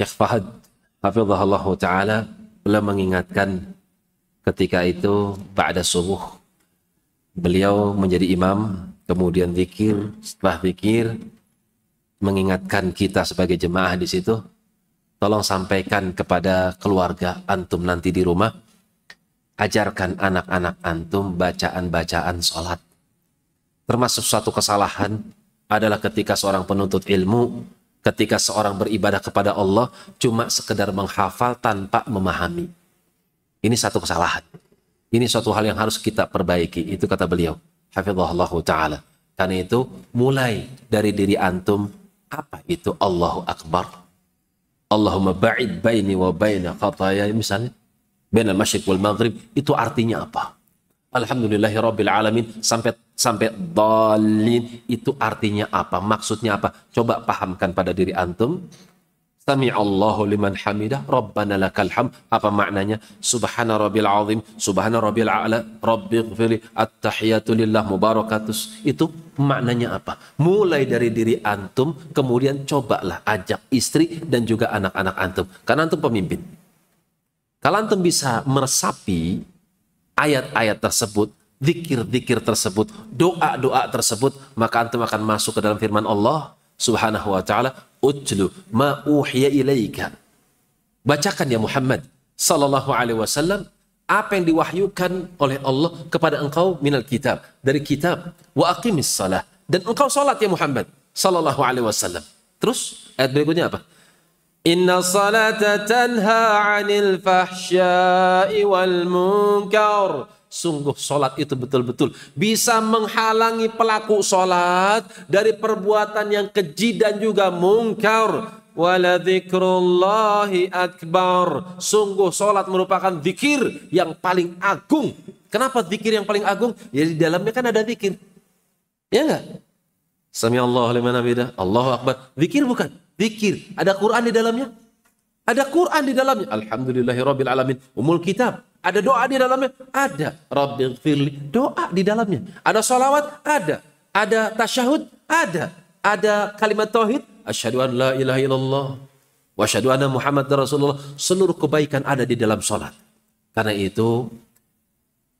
Syekh Fahad hafizahullahu ta'ala beliau mengingatkan ketika itu ba'da subuh beliau menjadi imam, kemudian zikir, setelah zikir mengingatkan kita sebagai jemaah di situ, tolong sampaikan kepada keluarga antum nanti di rumah, ajarkan anak-anak antum bacaan-bacaan sholat. Termasuk suatu kesalahan adalah ketika seorang penuntut ilmu, ketika seorang beribadah kepada Allah, cuma sekedar menghafal tanpa memahami. Ini satu kesalahan. Ini suatu hal yang harus kita perbaiki. Itu kata beliau, hafizahullah ta'ala. Karena itu, mulai dari diri antum, apa itu Allahu Akbar? Allahumma ba'id baini wa baina khataya, misalnya, baina al-masyriq wal maghrib, itu artinya apa? Alhamdulillahi Rabbil Alamin, sampai dhalin, itu artinya apa? Maksudnya apa? Coba pahamkan pada diri antum. Sami'allahu liman hamidah, Rabbana lakal ham. Apa maknanya? Subhana Rabbil Azim, Subhana Rabbil A'la, Rabbighfirli, At-tahiyatu lillah mubarakatus. Itu maknanya apa? Mulai dari diri antum, kemudian cobalah ajak istri dan juga anak-anak antum. Karena antum pemimpin. Kalau antum bisa meresapi ayat-ayat tersebut, zikir-zikir tersebut, doa-doa tersebut, maka antum akan masuk ke dalam firman Allah Subhanahu wa ta'ala, utlu ma uhiya ilaika. Bacakan ya Muhammad sallallahu alaihi wasallam apa yang diwahyukan oleh Allah kepada engkau minal kitab, dari kitab, wa aqimis salah, dan engkau salat ya Muhammad sallallahu alaihi wasallam. Terus ayat berikutnya apa? Inna salata tanha 'anil fahsya'i wal munkar. Sungguh salat itu betul-betul bisa menghalangi pelaku salat dari perbuatan yang keji dan juga munkar. Waladzikrullahi akbar. Sungguh salat merupakan zikir yang paling agung. Kenapa zikir yang paling agung? Ya di dalamnya kan ada zikir. Ya enggak? Sami'allahu liman hamidah, Allahu akbar. Zikir bukan? Zikir, ada Quran di dalamnya. Ada Quran di dalamnya. Alhamdulillahi Rabbil Alamin, umul kitab. Ada doa di dalamnya? Ada. Rabbighfirli, doa di dalamnya. Ada sholawat? Ada. Ada tasyahud? Ada. Ada kalimat tauhid? Asyhadu an la ilaha illallah wa asyhadu anna Muhammadar Rasulullah. Seluruh kebaikan ada di dalam sholat. Karena itu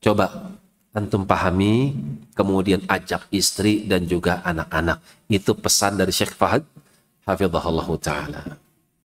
coba antum pahami, kemudian ajak istri dan juga anak-anak. Itu pesan dari Syekh Fahad hafizahullah ta'ala.